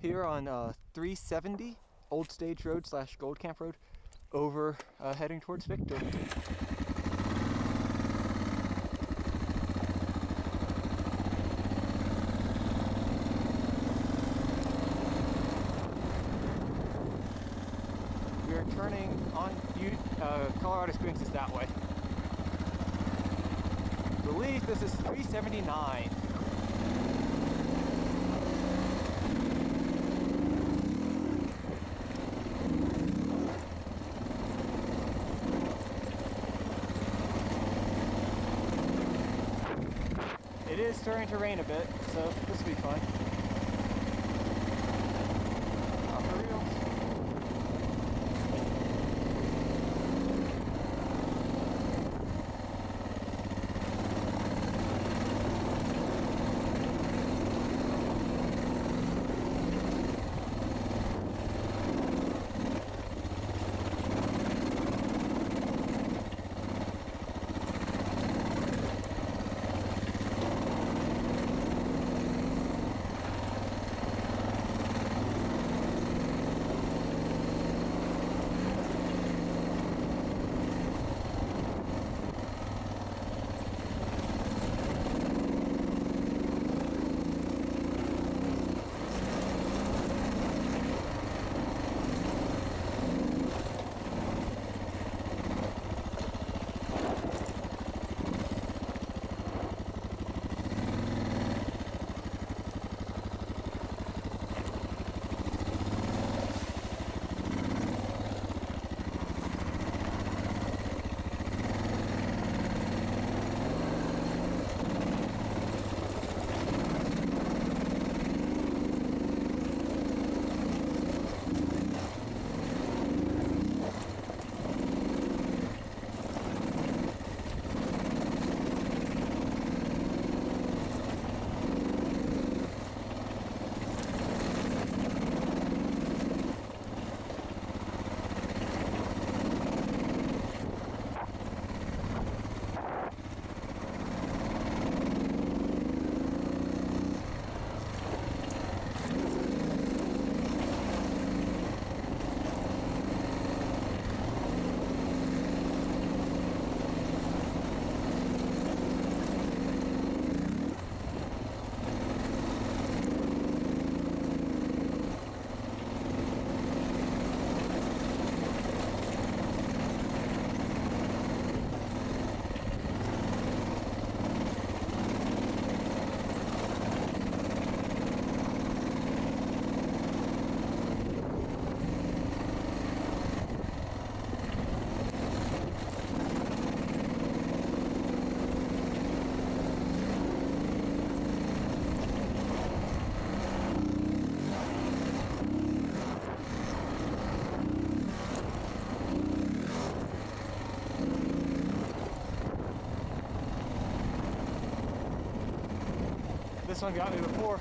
here on 370 Old Stage Road / Gold Camp Road, over heading towards Victor. We are turning on Colorado Springs is that way. I believe this is 379. It is starting to rain a bit, so this will be fun. Off the This one got me before.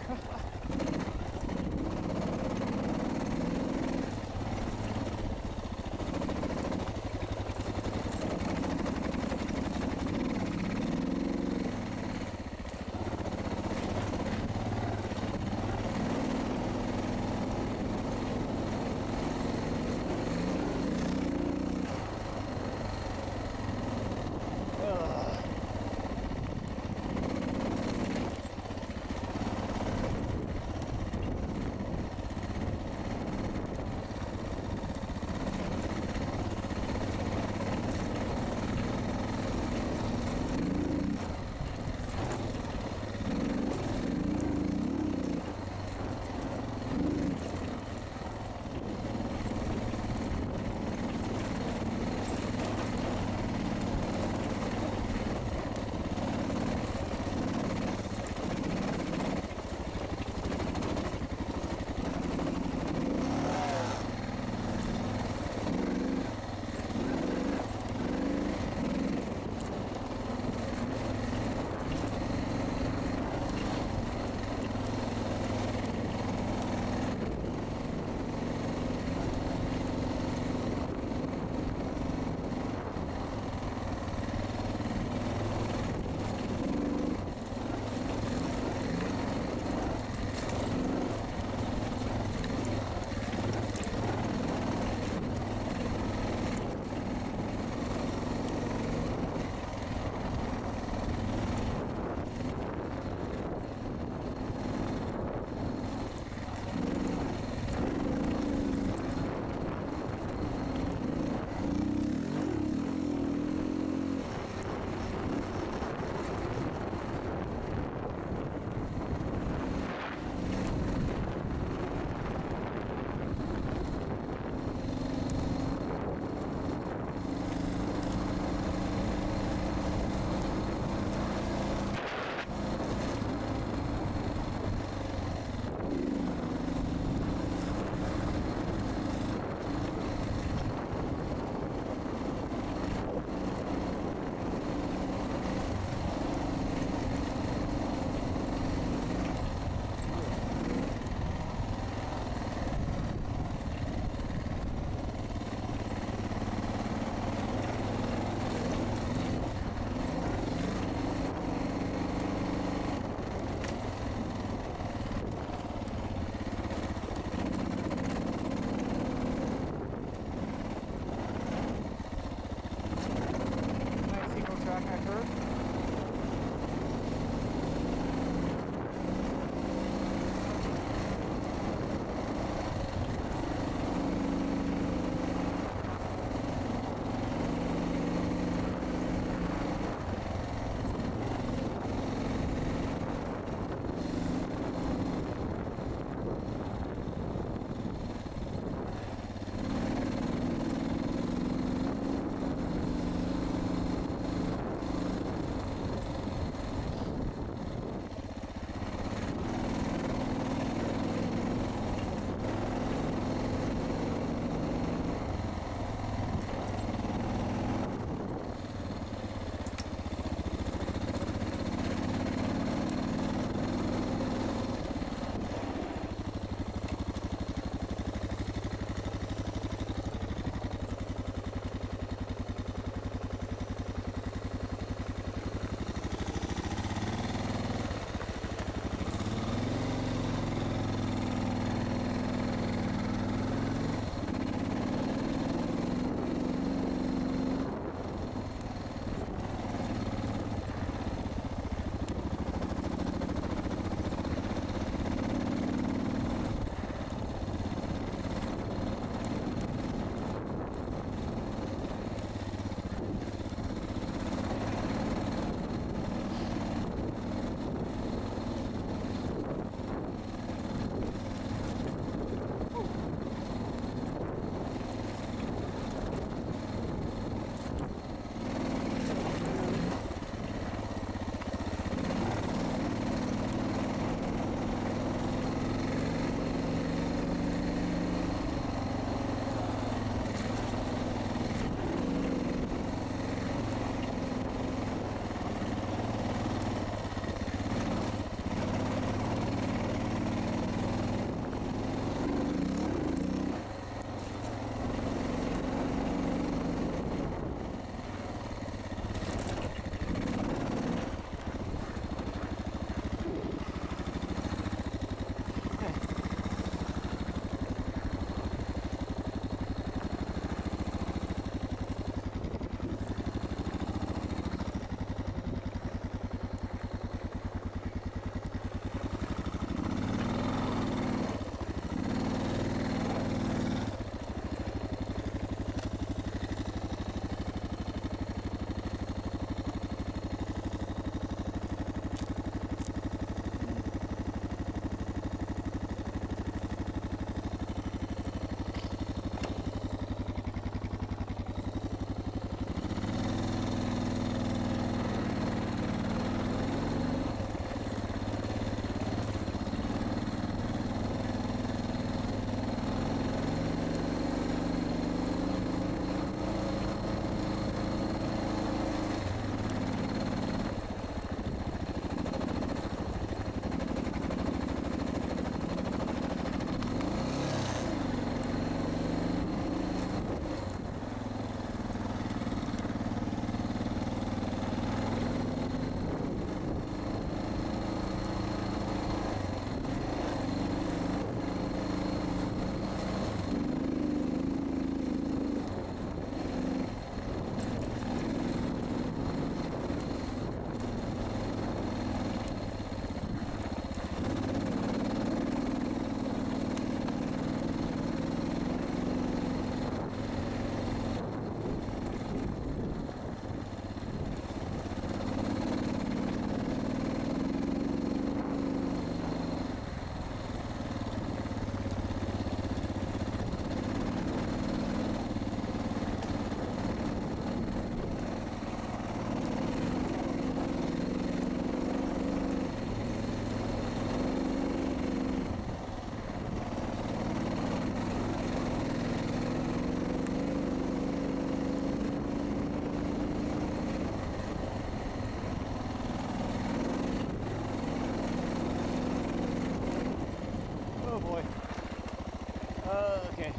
Okay.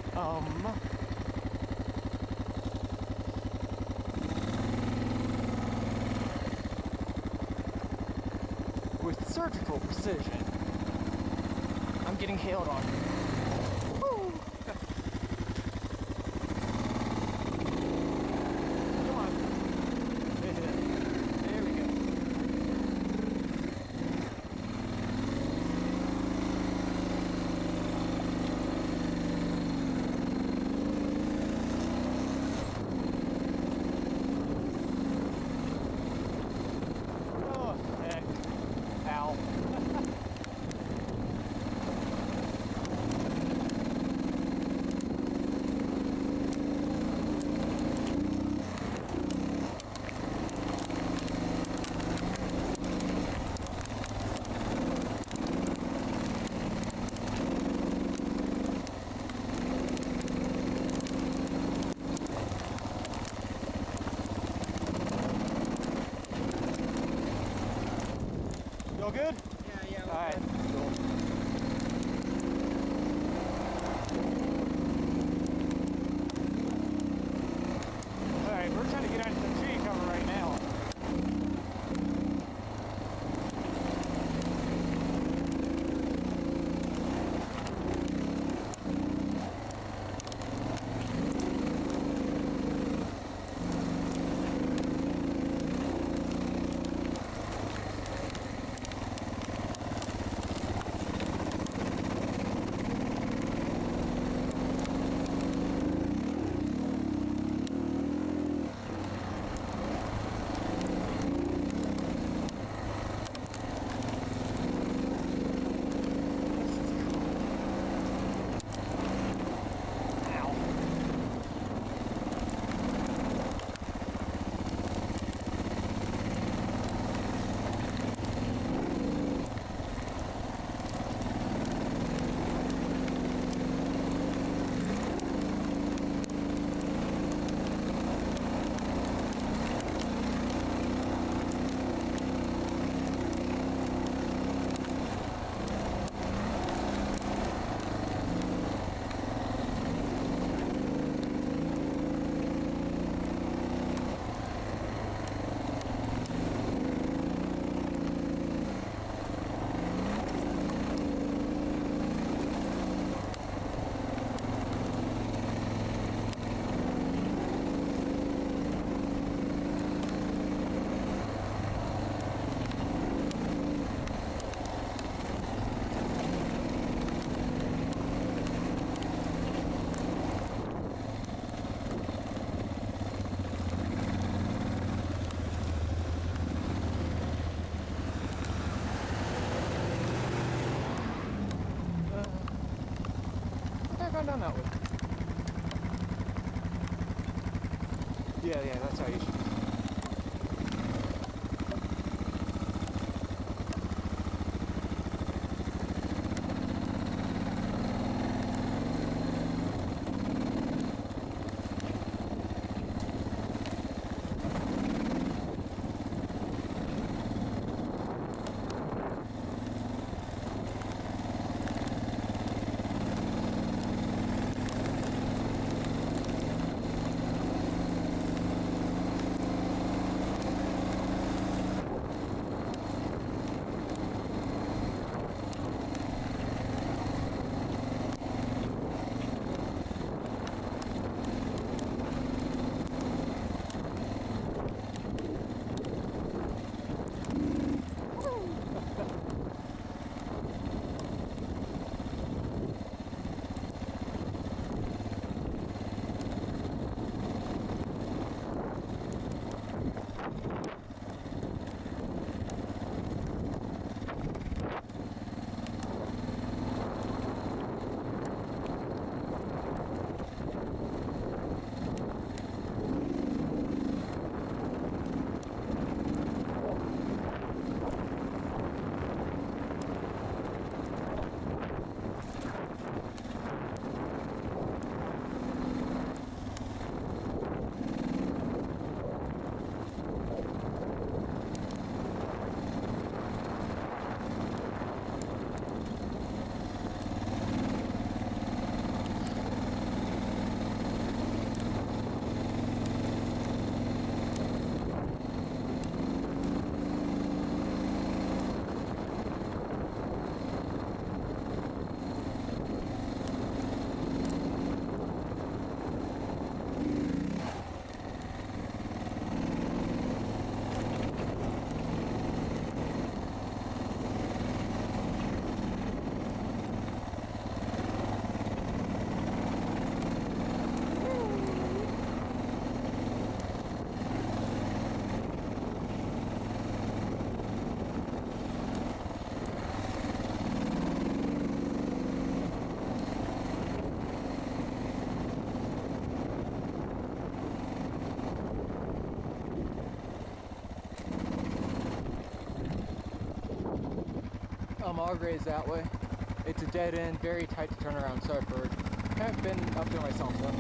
With surgical precision, I'm getting hailed on. Woo! Come on. There we go. Oh, heck. Ow. All good? Yeah, yeah. All right. Cool. All right, we're trying to get out of some tree cover right now. Down that way. Yeah, yeah, that's how you should. Mulgraves that way. It's a dead end, very tight to turn around, so I've heard. I haven't been up there myself, though.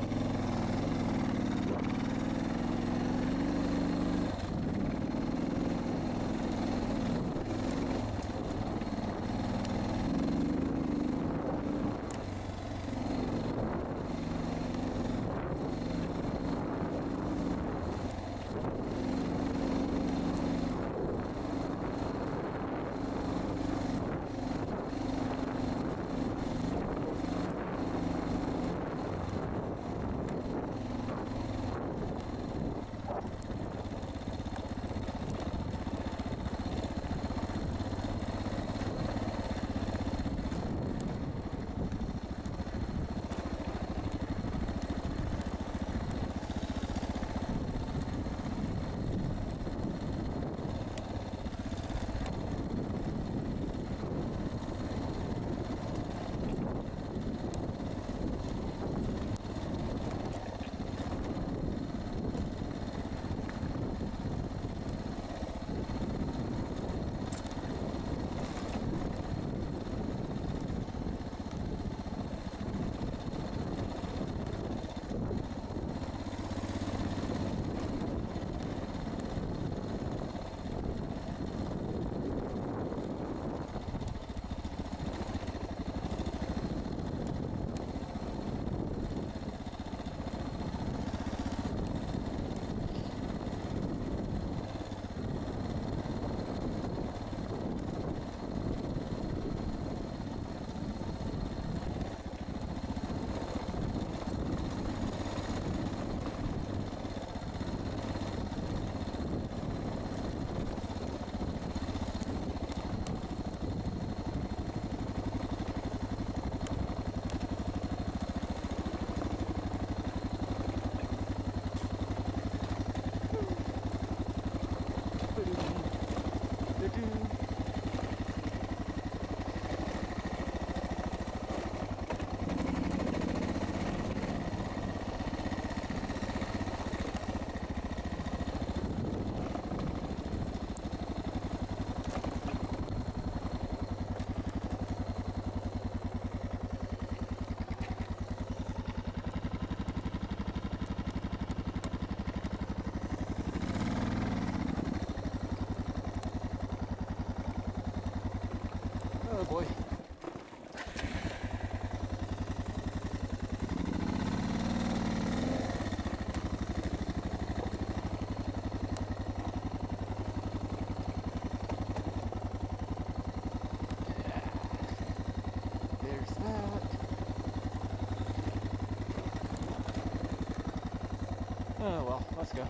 Oh well, let's go.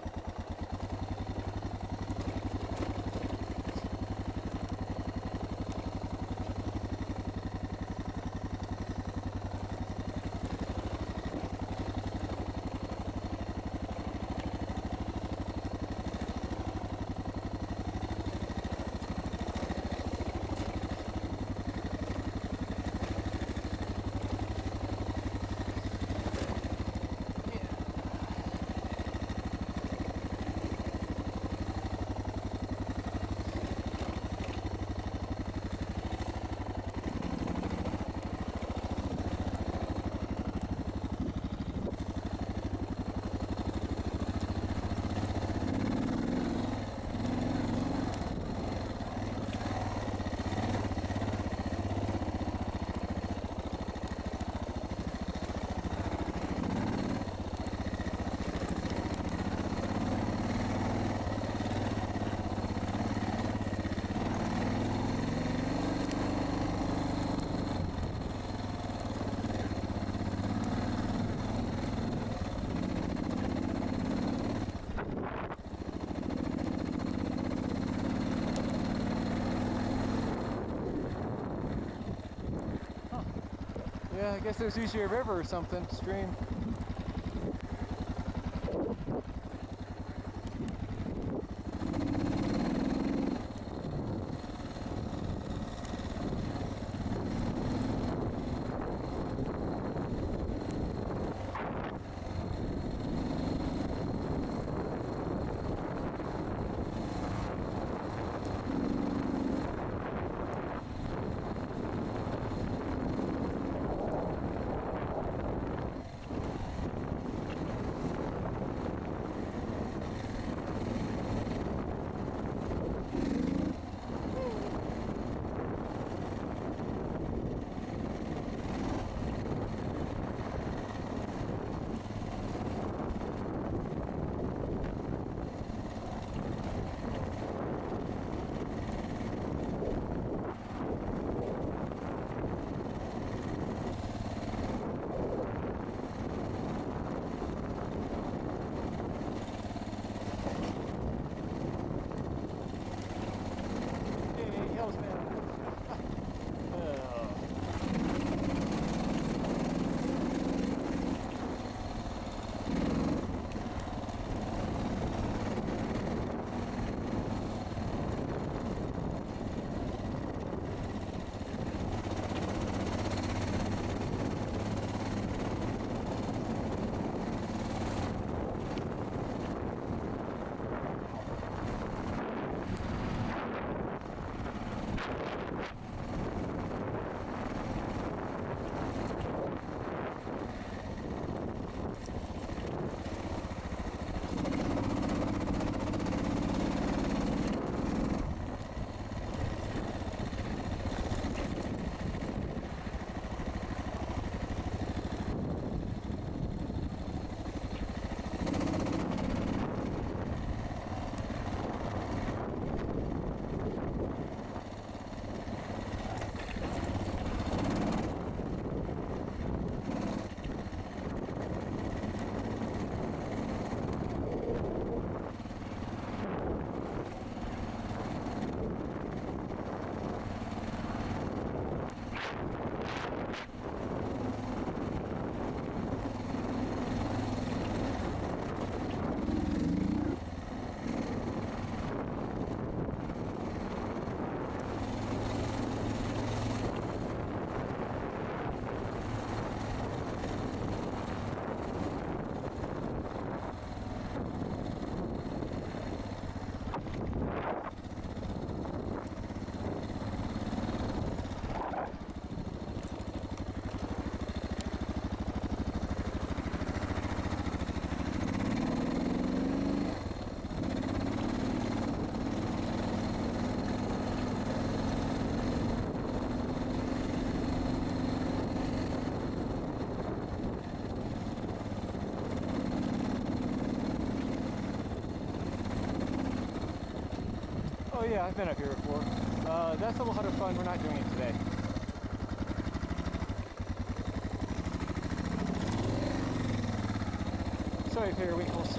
Yeah, I guess there's usually a river or something, stream. yeah, I've been up here before. That's a lot of fun. We're not doing it today. Sorry for your winkles.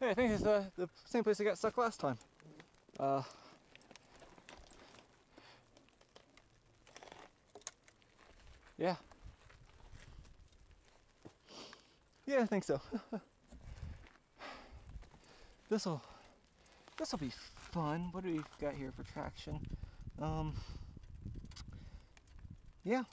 Hey, I think it's the same place I got stuck last time. Yeah, I think so. This'll be fun. What do we got here for traction? Yeah.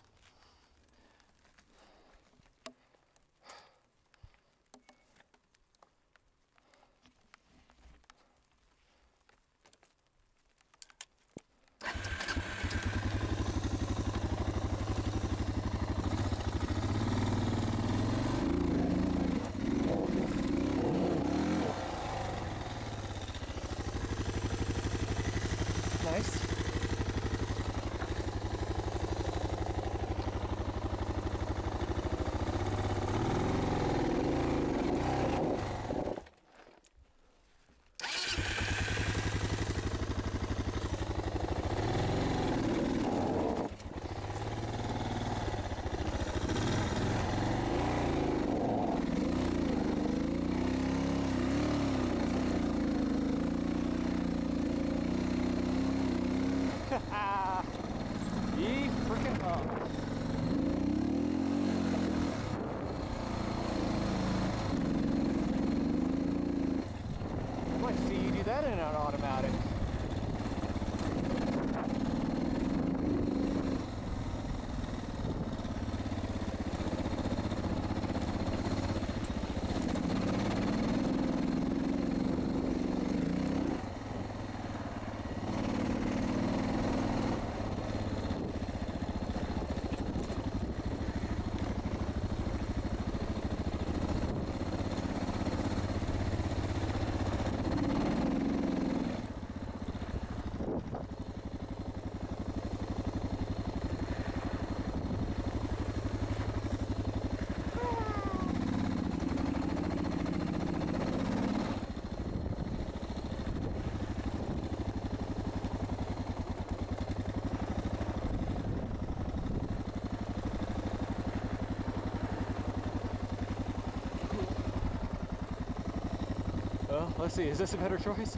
Let's see, is this a better choice?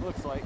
Looks like.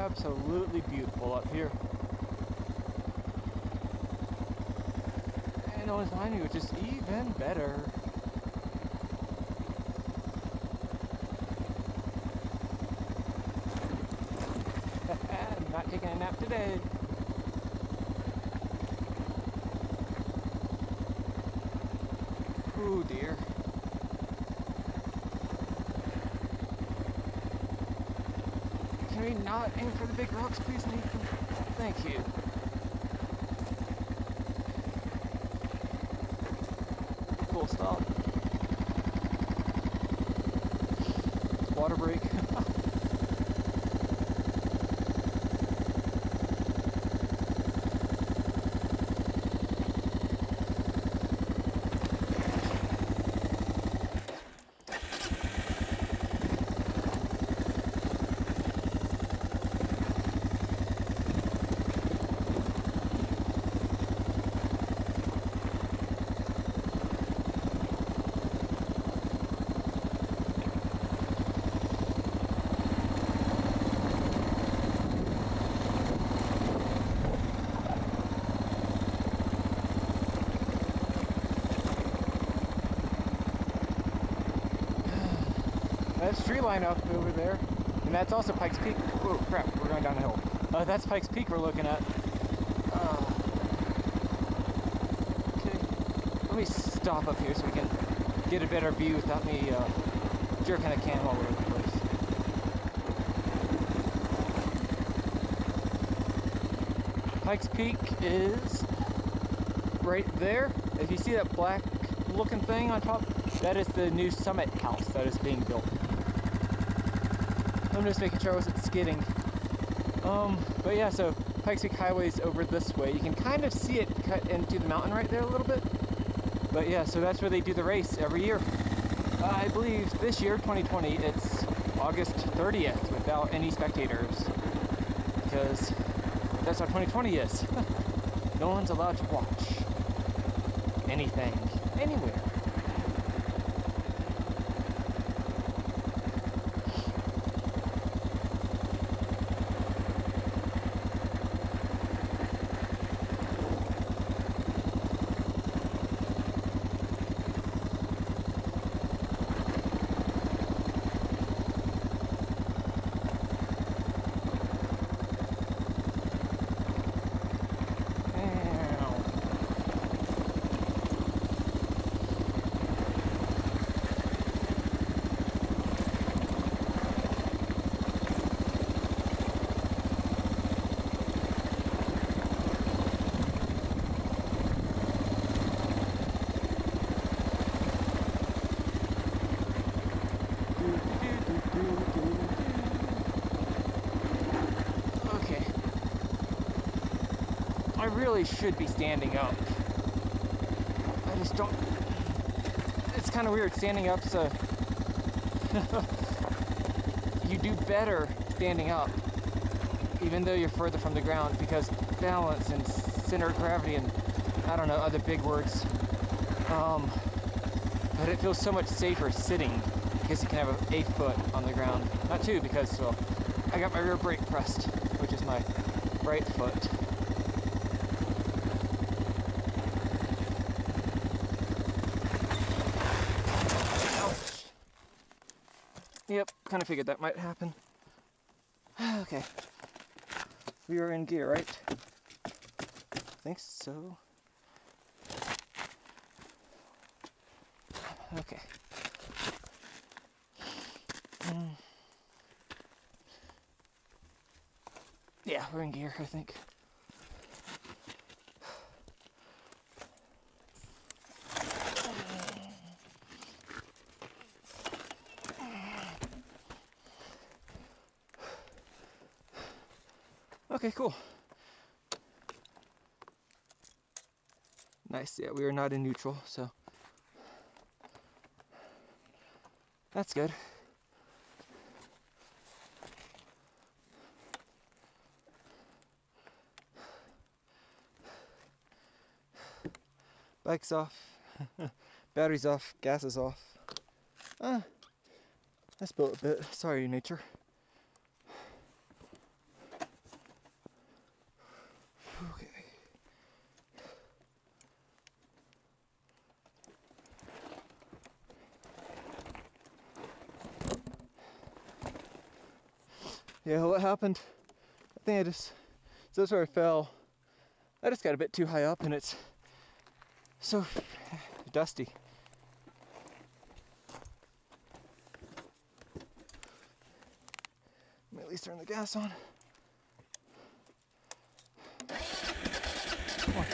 absolutely beautiful up here. And on his line, he was just even better. I'm not taking a nap today. Oh dear. Can we not aim for the big rocks, please, Nathan? Thank you. Full stop. Water break. That's tree line up over there, and that's also Pikes Peak. Oh crap, we're going down a hill. That's Pikes Peak we're looking at. Okay, let me stop up here so we can get a better view without me jerking a can all over the place. Pikes Peak is right there. If you see that black looking thing on top, that is the new Summit House that is being built. I'm just making sure I wasn't skidding. But yeah, so Pikes Peak Highway's over this way. You can kind of see it cut into the mountain right there a little bit. But yeah, so that's where they do the race every year. I believe this year, 2020, it's August 30th without any spectators. Because that's how 2020 is. No one's allowed to watch anything, anywhere. I really should be standing up. I just don't. It's kind of weird standing up, so you do better standing up, even though you're further from the ground, because balance and center of gravity and I don't know, other big words. But it feels so much safer sitting because you can have a foot on the ground, not two, because well, I got my rear brake pressed, which is my right foot. Yep, kind of figured that might happen. Okay. We are in gear, right? I think so. Okay. Yeah, we're in gear, I think. Okay, cool. Nice, yeah, we are not in neutral, so that's good. Bike's off, battery's off, gas is off. I spilled a bit, sorry nature. Yeah, what happened? I think I just, so that's where I fell. I just got a bit too high up and it's so dusty. Let me at least turn the gas on. Come on.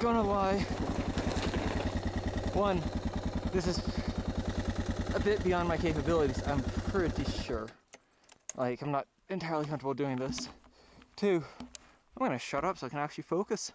Gonna lie. One, this is a bit beyond my capabilities, I'm pretty sure. Like, I'm not entirely comfortable doing this. Two, I'm gonna shut up so I can actually focus.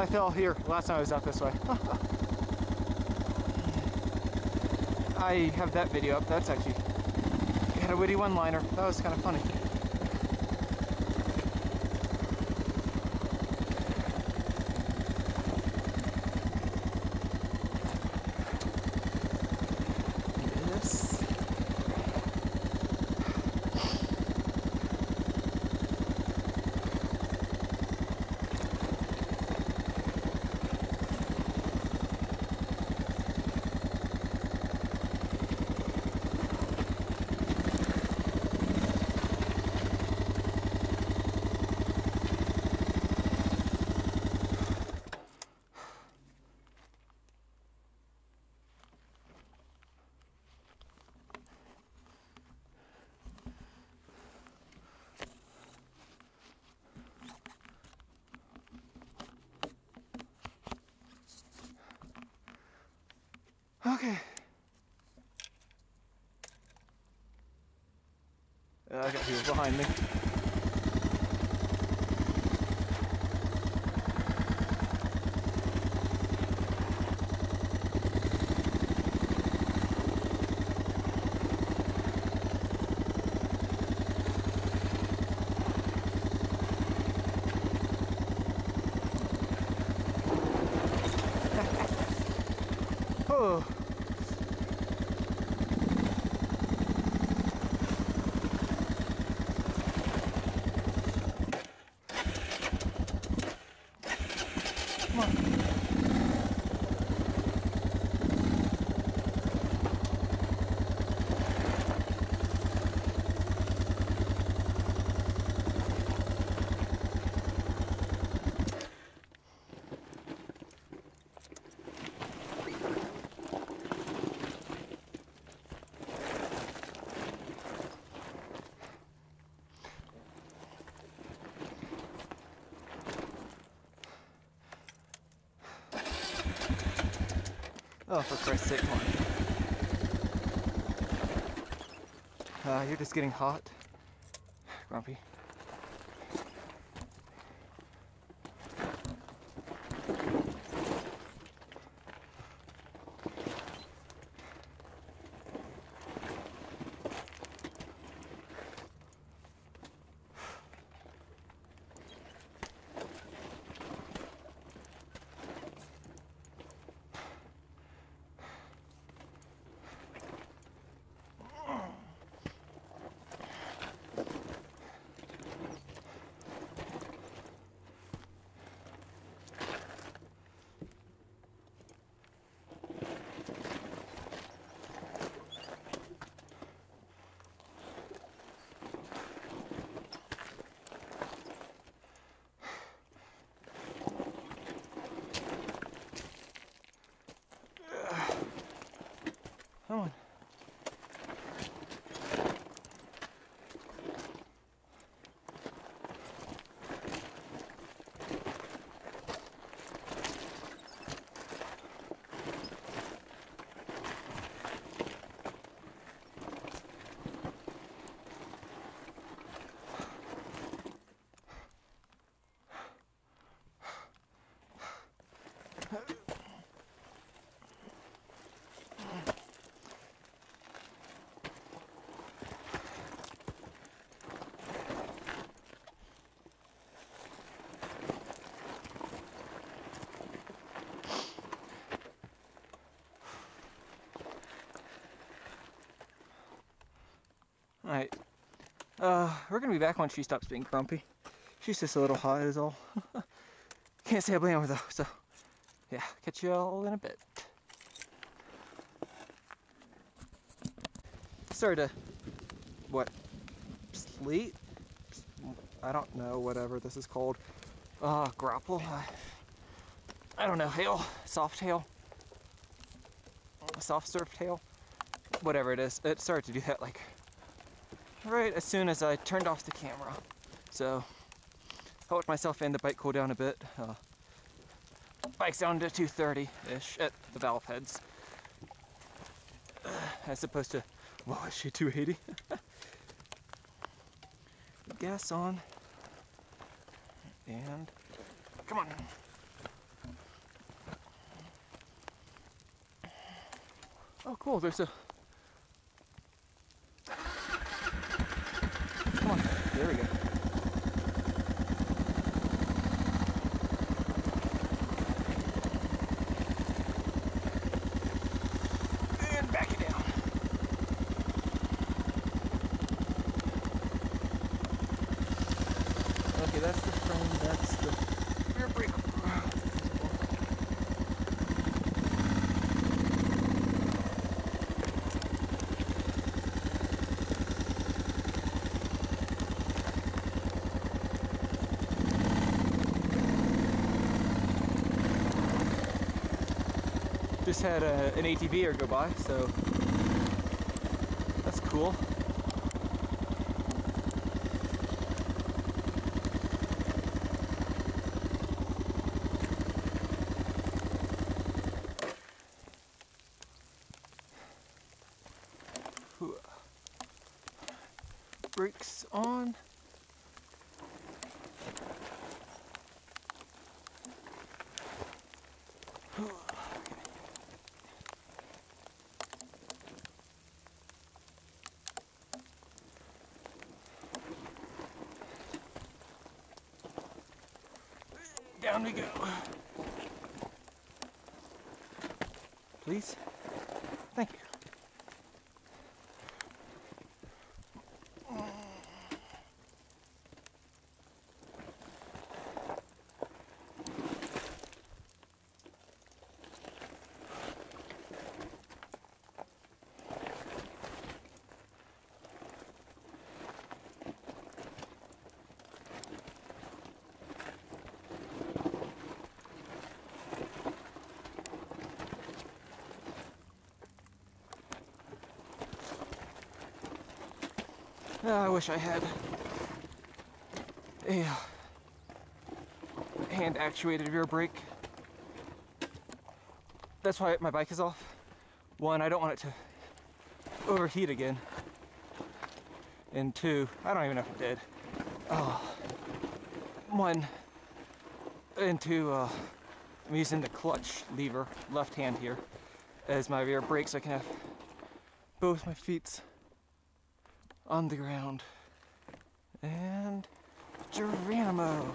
I fell here last time I was out this way. I have that video up. That's actually, it had a witty one-liner. That was kind of funny. Okay. I got people behind me. Oh. Oh, for Christ's sake, come on. You're just getting hot. Grumpy. going. Alright, we're going to be back when she stops being grumpy. She's just a little hot is all. Can't say I blame her though, so yeah, catch you all in a bit. Sorry to, what, sleet? I don't know, whatever this is called. Grapple? I don't know, hail, soft hail, soft surf hail, whatever it is. It started to do that like right as soon as I turned off the camera, so helped myself and the bike cool down a bit. Bike's down to 230 ish at the valve heads as opposed to, whoa, is she 280? Gas on and come on. Oh cool, there's a, there we go. And back it down. Okay, that's the frame, that's the rear brake. Just had an ATVer go by, so that's cool. Brakes on. Down we go. Please? Thank you. I wish I had a hand-actuated rear brake. That's why my bike is off. One, I don't want it to overheat again. And two, I don't even know if it did. One, and two, I'm using the clutch lever, left hand here, as my rear brake so I can have both my feet on the ground. And Geronimo.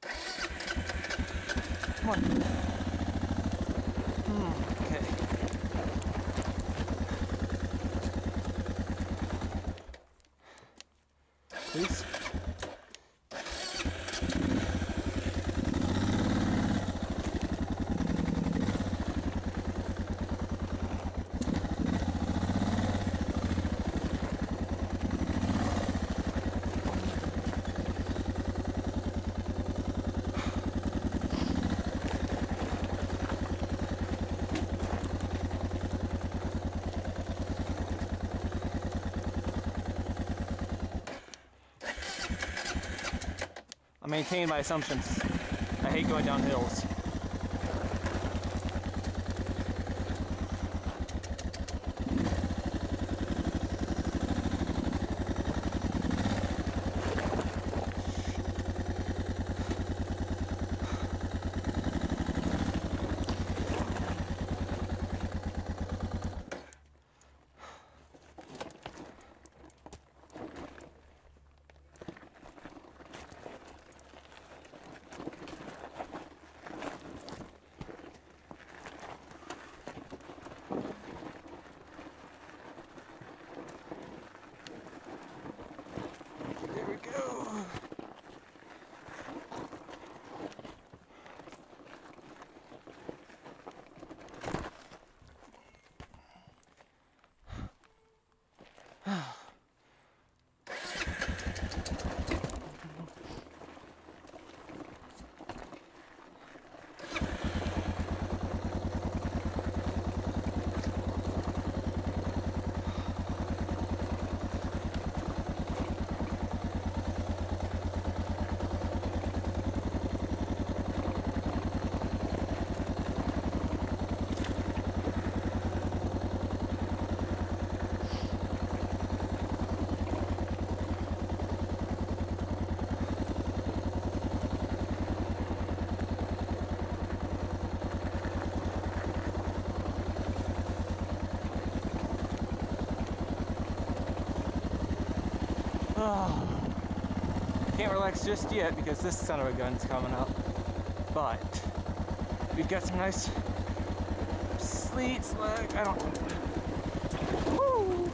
Come on. Okay. Please. I maintain my assumptions. I hate going down hills. Can't relax just yet because this son of a gun's coming up, but we've got some nice sleet slug. I don't. Woo!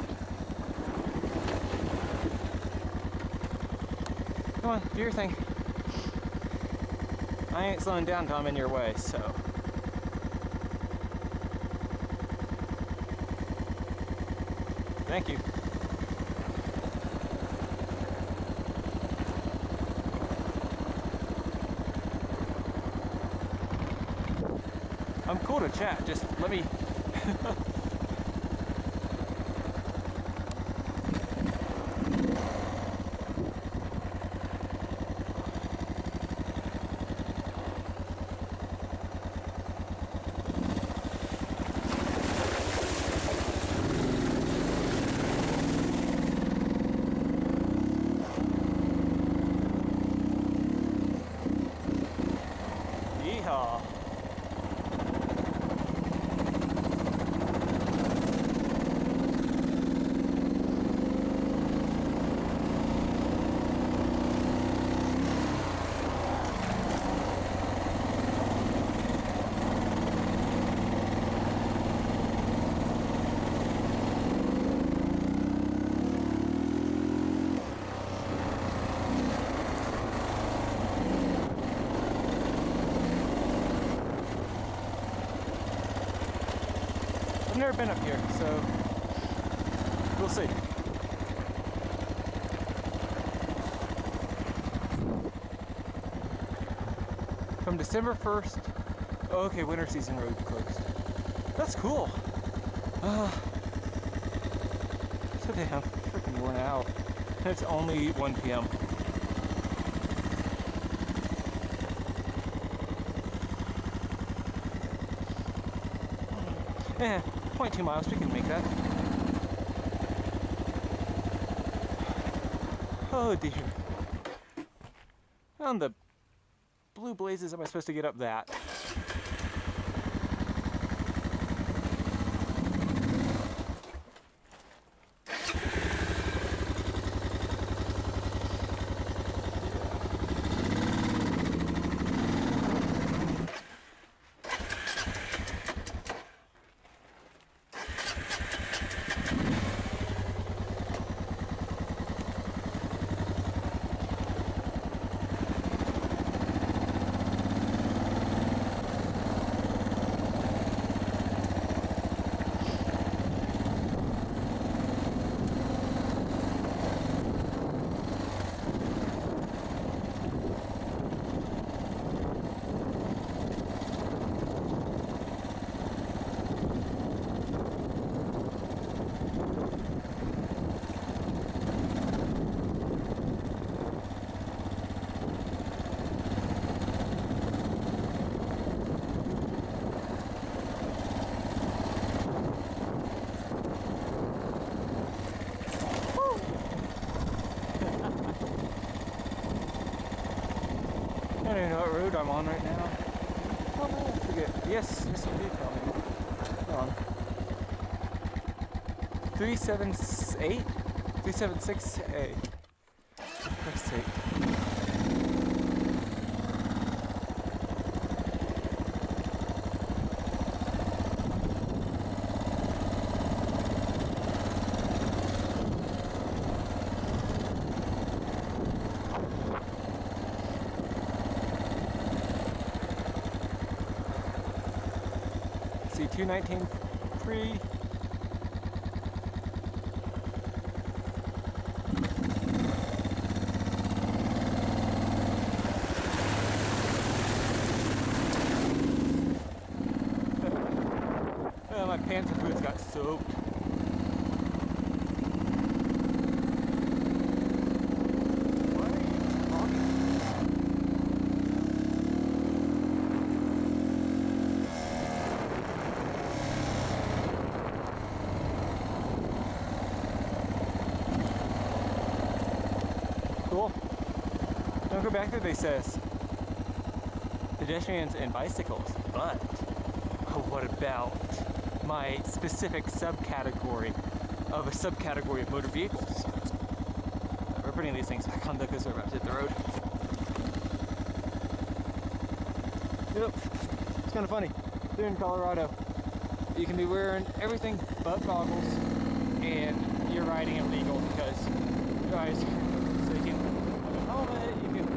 Come on, do your thing. I ain't slowing down till I'm in your way, so. Thank you. I'm cool to chat, just let me... Yeehaw! I've never been up here, so we'll see. From December 1st, oh, okay, winter season road closed. That's cool. So damn freaking worn out. And it's only 1 p.m. Yeah. 0.2 miles, we can make that. Oh dear. On the blue blazes am I supposed to get up that? I'm on right now. Oh, no, I forget. Yes, yes, you did tell me. Come on. 378? 376A. For Christ's sake. See, 219 pre. My pants and boots got soaked. Cool. Don't go back there, they says. Pedestrians and bicycles, but what about my specific subcategory of motor vehicles? We're putting these things back on because we're about to hit the road. Yep, it's kind of funny. They're in Colorado. You can be wearing everything but goggles, and you're riding illegal because you guys, so you can put a helmet, you can.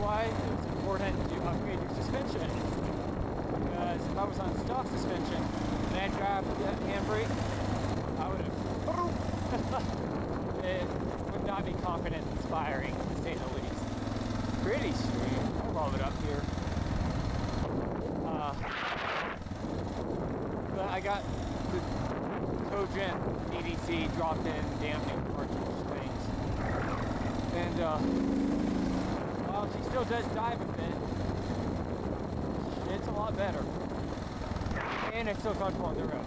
why it was important to upgrade your suspension. Because if I was on stock suspension and I grabbed that handbrake, I would have. It would not be confident inspiring, to say the least. Pretty sweet. I love it up here. But I got the Cogent EDC dropped in damn near virtual things. And well, she still does dive a bit. It's a lot better. And it's still comfortable on the road.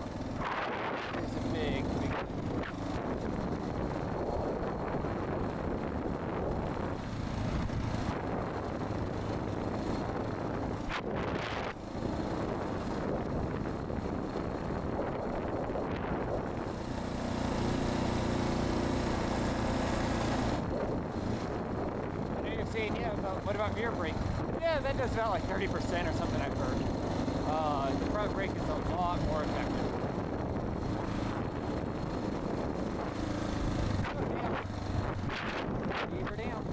It's a big What about rear brake? Yeah, that does about like 30% or something I've heard. The front brake is a lot more effective. Leave her down.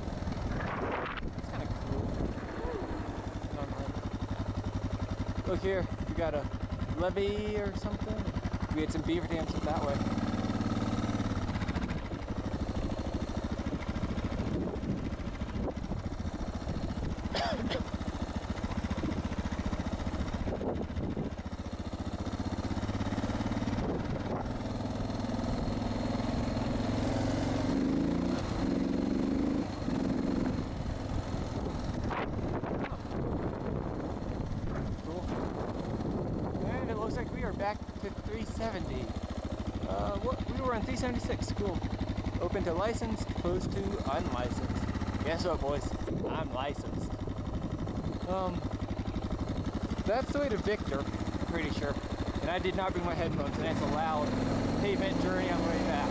That's kind of cool. Look here, we got a levee or something. We had some beaver dams up that way. Back to 370. We were on 376. Cool. Open to licensed, closed to unlicensed. Guess what, boys? I'm licensed. That's the way to Victor, I'm pretty sure. And I did not bring my headphones, and that's a loud pavement journey on the way back.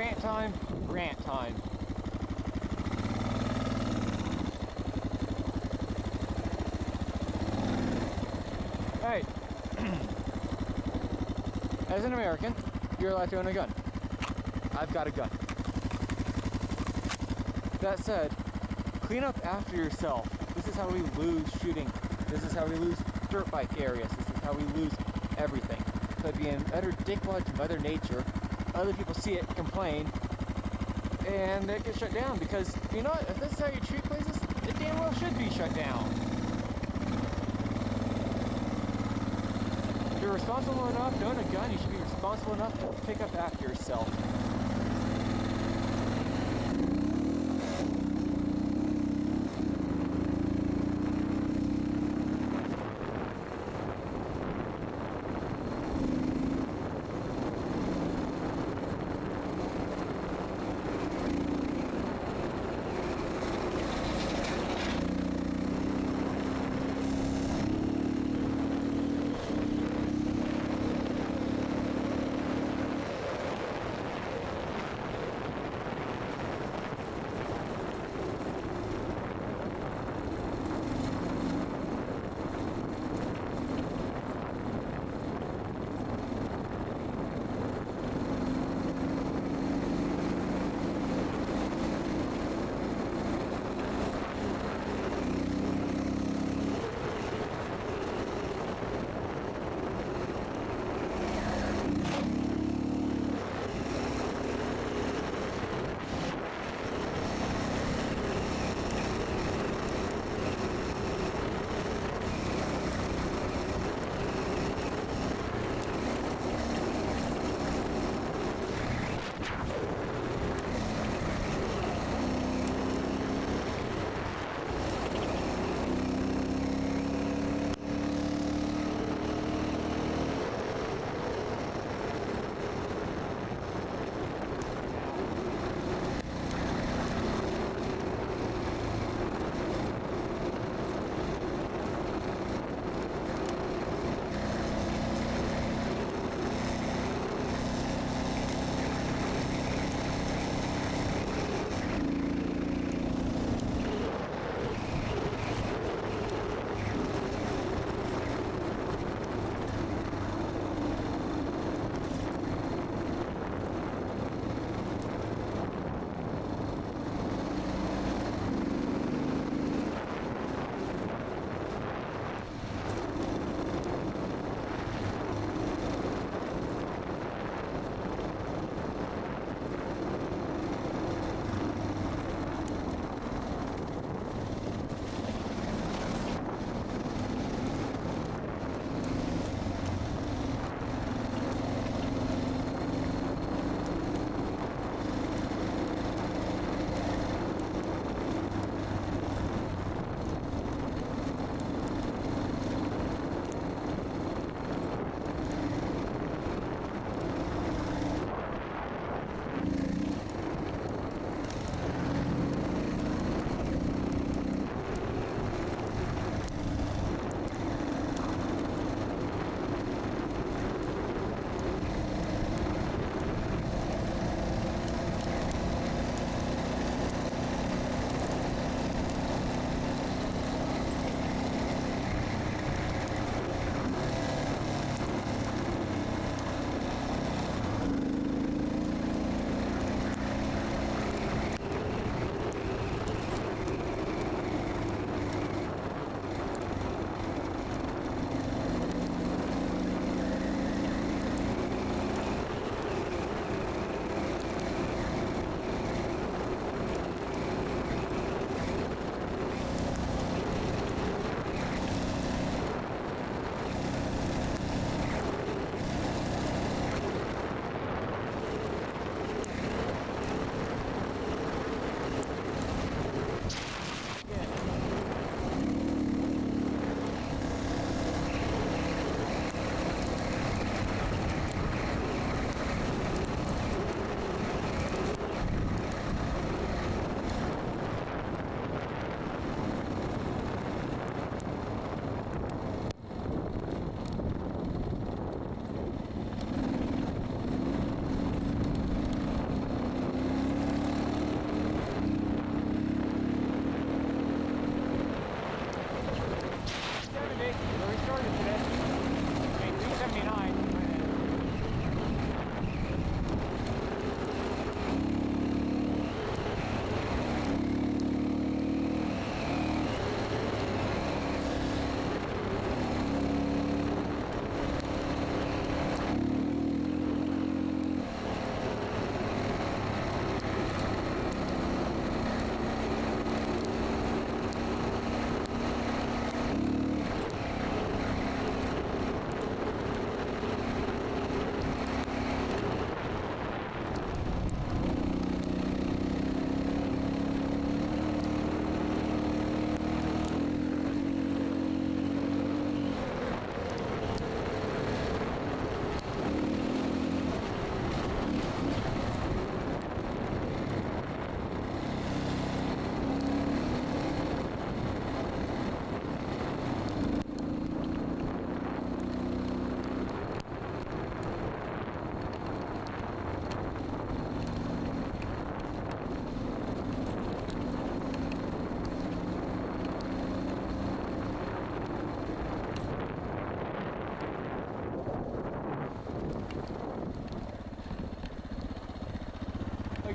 Grant time, Grant time. All right. As an American, you're allowed to own a gun. I've got a gun. That said, clean up after yourself. This is how we lose shooting. This is how we lose dirt bike areas. This is how we lose everything. Could be an utter dickwad to Mother Nature. Other people see it, complain, and it gets shut down because, you know what, if this is how you treat places, it damn well should be shut down. If you're responsible enough to own a gun, you should be responsible enough to pick up after yourself.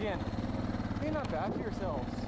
again. Be not bad for yourselves.